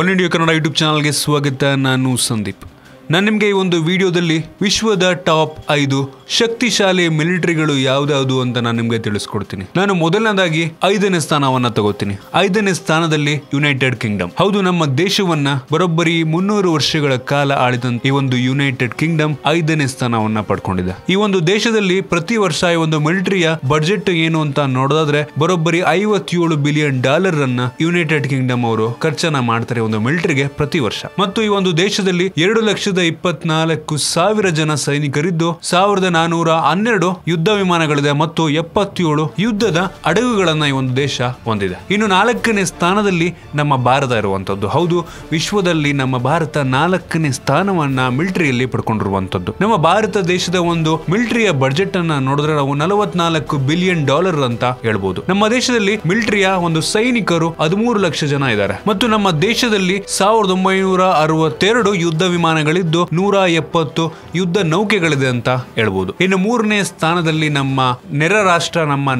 Oneindia Kannada YouTube ಚಾನಲ್ಗೆ ಸ್ವಾಗತ ನಾನು ಸಂದೀಪ್ ನಾನು ನಿಮಗೆ ಈ ಒಂದು ವಿಡಿಯೋದಲ್ಲಿ ವಿಶ್ವದ ಟಾಪ್ 5 ಶಕ್ತಿಶಾಲಿ ಮಿಲಿಟರಿಗಳು ಯಾವುದು ಅಂತ ನಾನು ನಿಮಗೆ ತಿಳಿಸಿಕೊಡ್ತೀನಿ ನಾನು ಮೊದಲನೇದಾಗಿ 5ನೇ ಸ್ಥಾನವನ್ನ ತಗೊಳ್ತೀನಿ 5ನೇ ಸ್ಥಾನದಲ್ಲಿ ಯುನೈಟೆಡ್ ಕಿಂಗ್ಡಮ್ ಹೌದು ನಮ್ಮ ದೇಶವನ್ನ ಬರೋಬ್ಬರಿ 300 ವರ್ಷಗಳ ಕಾಲ ಆಳಿದಂತ ಈ ಒಂದು ಯುನೈಟೆಡ್ ಕಿಂಗ್ಡಮ್ 5ನೇ ಸ್ಥಾನವನ್ನ ಪಡೆಕೊಂಡಿದೆ ಈ ಒಂದು ದೇಶದಲ್ಲಿ ಪ್ರತಿ ವರ್ಷ ಈ ಒಂದು ಮಿಲಿಟರಿಯ ಬಜೆಟ್ ಏನು ಅಂತ ನೋಡಿದ್ರೆ ಬರೋಬ್ಬರಿ 57 ಬಿಲಿಯನ್ ಡಾಲರ್ ಅನ್ನು ಯುನೈಟೆಡ್ ಕಿಂಗ್ಡಮ್ ಅವರು ಖರ್ಚನ ಮಾಡ್ತಾರೆ ಒಂದು ಮಿಲಿಟರಿಗೆ ಪ್ರತಿ ವರ್ಷ ಮತ್ತು ಈ ಒಂದು ದೇಶದಲ್ಲಿ 2 ಲಕ್ಷ 24,000 ಜನ ಸೈನಿಕರಿದ್ದು 1412 ಯುದ್ಧ ವಿಮಾನಗಳಿವೆ ಮತ್ತು 77 ಯುದ್ಧದ ಹಡಗುಗಳನ್ನು ಈ ಒಂದು ದೇಶ ಹೊಂದಿದೆ ಇನ್ನು 4ನೇ ಸ್ಥಾನದಲ್ಲಿ ನಮ್ಮ ಭಾರತ ಇರುವಂತದ್ದು ಹೌದು ವಿಶ್ವದಲ್ಲಿ ನಮ್ಮ ಭಾರತ 4ನೇ ಸ್ಥಾನವನ್ನ ಮಿಲಿಟರಿಯಲ್ಲಿ ಪಡೆಕೊಂಡಿರುವಂತದ್ದು ನಮ್ಮ ಭಾರತ ದೇಶದ ಒಂದು ಮಿಲಿಟರಿಯ ಬಜೆಟ್ ಅನ್ನು ನೋಡಿದ್ರೆ ನಾವು 44 ಬಿಲಿಯನ್ ಡಾಲರ್ ಅಂತ ಹೇಳಬಹುದು ನಮ್ಮ ದೇಶದಲ್ಲಿ ಮಿಲಿಟರಿಯ ಒಂದು ಸೈನಿಕರು 13 ಲಕ್ಷ ಜನ ಇದ್ದಾರೆ ಮತ್ತು ನಮ್ಮ ದೇಶದಲ್ಲಿ 1962 ಯುದ್ಧ ವಿಮಾನಗಳು 170 ಯುದ್ಧ ನೌಕೆಗಳಿದೆ ಅಂತ ಹೇಳಬಹುದು ಇನ್ನು 3ನೇ ಸ್ಥಾನದಲ್ಲಿ ನಮ್ಮ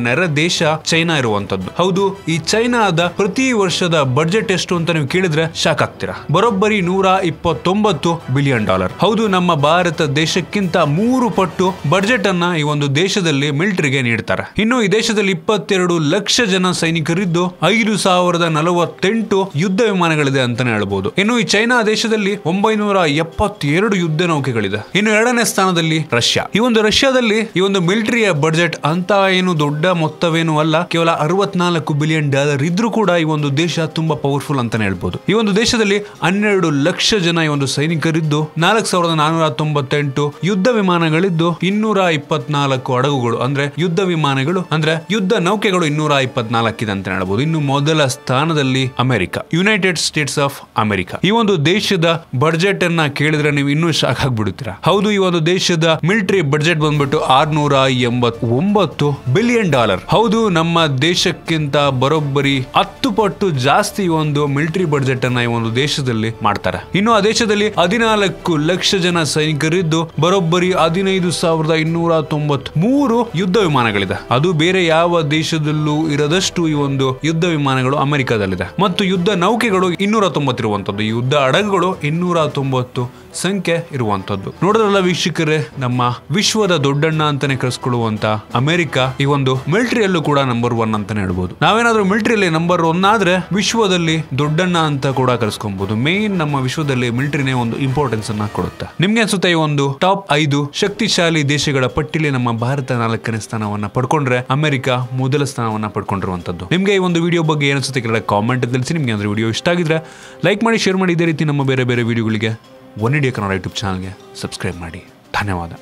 ನೆರ ದೇಶ ಚೈನಾ ಇರುವಂತದ್ದು ಹೌದು ಈ ಚೈನಾದ ಪ್ರತಿ ವರ್ಷದ ಬಜೆಟ್ ಎಷ್ಟು ಅಂತ ನೀವು ಕೇಳಿದ್ರೆ ಶಾಕ್ ಆಗ್ತೀರಾ ಬರೋಬ್ಬರಿ 129 ಬಿಲಿಯನ್ ಡಾಲರ್ ಹೌದು ನಮ್ಮ ಭಾರತ ದೇಶಕ್ಕಿಂತ 3 ಪಟ್ಟು ಬಜೆಟ್ ಅನ್ನ ಈ ಒಂದು ದೇಶದಲ್ಲಿ ಮಿಲಿಟರಿಗೆ ನೀಡ್ತಾರೆ ಇನ್ನು ಈ ದೇಶದಲ್ಲಿ 22 ಲಕ್ಷ ಜನ ಸೈನಿಕರಿದ್ದು 5,048 ಯುದ್ಧ ವಿಮಾನಗಳಿದೆ ಅಂತಾನೆ ಹೇಳಬಹುದು ಇನ್ನು ಈ ಚೈನಾ ದೇಶದಲ್ಲಿ 972 ಯುದ್ಧ ನೌಕೆಗಳಿದೆ ಇನ್ನು 2ನೇ ಸ್ಥಾನದಲ್ಲಿ ರಷ್ಯಾ ಈ ಒಂದು ರಷ್ಯಾದಲ್ಲಿ ಈ ಒಂದು ಮಿಲಿಟರಿಯ ಬಜೆಟ್ ಅಂತ ಏನು ದೊಡ್ಡ ಮೊತ್ತವೇನು ಅಲ್ಲ ಕೇವಲ 64 ಬಿಲಿಯನ್ ಡಾಲರ್ ಇದ್ರೂ ಕೂಡ ಈ ಒಂದು ದೇಶ ತುಂಬಾ ಪವರ್ಫುಲ್ ಅಂತಾನೆ ಹೇಳ್ಬೋದು ಈ ಒಂದು ದೇಶದಲ್ಲಿ 12 ಲಕ್ಷ ಜನ ಈ ಒಂದು ಸೈನಿಕರಿದ್ದು 4,498 ಯುದ್ಧ ವಿಮಾನಗಳಿದ್ದು 224 ಹಡಗುಗಳು ಅಂದ್ರೆ ಯುದ್ಧ ನೌಕೆಗಳು 224 ಇದೆ ಅಂತಾನೆ ಹೇಳ್ಬೋದು ಇನ್ನು ಮೊದಲ ಸ್ಥಾನದಲ್ಲಿ America United States of America ಈ ಒಂದು ದೇಶದ ಬಜೆಟ್ ಅನ್ನ ಕೇಳಿದ್ರೆ ನೀವು ಇನ್ನೂ ಶಾಕ್ ಆಗ್ಬಿಡುತ್ತೀರಾ ಹೌದು ಈ ಒಂದು ದೇಶದ ಮಿಲಿಟರಿ ಬಜೆಟ್ ಬಂದ್ಬಿಟ್ಟು 689 ಬಿಲಿಯನ್ ಡಾಲರ್ ಹೌದು ನಮ್ಮ ದೇಶಕ್ಕಿಂತ ಬರೋಬ್ಬರಿ 10 ಪಟ್ಟು ಜಾಸ್ತಿ ಒಂದು ಮಿಲಿಟರಿ ಬಜೆಟ್ ಅನ್ನ ಈ ಒಂದು ದೇಶದಲ್ಲಿ ಮಾಡ್ತಾರೆ ಇನ್ನು ಆ ದೇಶದಲ್ಲಿ 14 ಲಕ್ಷ ಜನ ಸೈನಿಕರಿದ್ದು ಬರೋಬ್ಬರಿ 15,293 ಯುದ್ಧ ವಿಮಾನಗಳಿದೆ ಅದು ಬೇರೆ ಯಾವ ದೇಶದಲ್ಲೂ ಇರದಷ್ಟು ಈ ಒಂದು ಯುದ್ಧ ವಿಮಾನಗಳು ಅಮೆರಿಕದಲ್ಲಿದೆ ಮತ್ತು ಯುದ್ಧ ನೌಕೆಗಳು 290 ಇರುವಂತದ್ದು ಯುದ್ಧ ಹಡಗುಗಳು 290 ಸಂಖ್ಯೆ ಇರುವಂತದ್ದು ನೋಡಿದ್ರಲ್ಲ ವೀಕ್ಷಕರೇ ನಮ್ಮ ವಿಶ್ವದ ದೊಡ್ಡಣ್ಣ ಅಂತಾನೆ ಕರೆಸಿಕೊಳ್ಳುವಂತ ಅಮೆರಿಕ ಈ ಒಂದು ಮಿಲಿಟರಿಯಲ್ಲೂ ಕೂಡ ನಂಬರ್ 1 ಅಂತಾನೆ ಹೇಳ್ಬಹುದು ನಾವೇನಾದ್ರೂ ಮಿಲಿಟರಿಯಲ್ಲಿ ನಂಬರ್ 1 ಆದ್ರೆ ವಿಶ್ವದಲ್ಲಿ ದೊಡ್ಡಣ್ಣ ಅಂತ ಕೂಡ ಕರೆಸ್ಕೊಬಹುದು ಮೇನ್ ನಮ್ಮ ವಿಶ್ವದಲ್ಲಿ ಮಿಲಿಟರಿನೇ ಒಂದು ಇಂಪಾರ್ಟೆನ್ಸ್ ಅನ್ನ ಕೊಡುತ್ತೆ ನಿಮ್ಗೆ ಅನ್ಸುತ್ತೆ ಈ ಒಂದು ಟಾಪ್ 5 ಶಕ್ತಿಶಾಲಿ ದೇಶಗಳ ಪಟ್ಟಿಲಿ ನಮ್ಮ ಭಾರತ 4ನೇ ಸ್ಥಾನವನ್ನ ಪಡ್ಕೊಂಡ್ರೆ ಅಮೆರಿಕ ಮೊದಲ ಸ್ಥಾನವನ್ನ ಪಡ್ಕೊಂಡಿರುವಂತದ್ದು ನಿಮ್ಗೆ ಈ ಒಂದು ವಿಡಿಯೋ ಬಗ್ಗೆ ಏನಿಸುತ್ತೆ ಕಾಮೆಂಟ್ ತಿಳಿಸಿ ನಿಮ್ಗೆ ಅಂದ್ರೆ ವಿಡಿಯೋ ಇಷ್ಟ ಆಗಿದ್ರೆ ಲೈಕ್ ಮಾಡಿ ಶೇರ್ ಮಾಡಿ ಇದೇ ರೀತಿ ನಮ್ಮ ಬೇರೆ ಬೇರೆ ವಿಡಿಯೋಗಳಿಗೆ Oneindia Kannada YouTube ಚಾನಲ್ಗೆ ಸಬ್ಸ್ಕ್ರೈಬ್ ಮಾಡಿ ಧನ್ಯವಾದ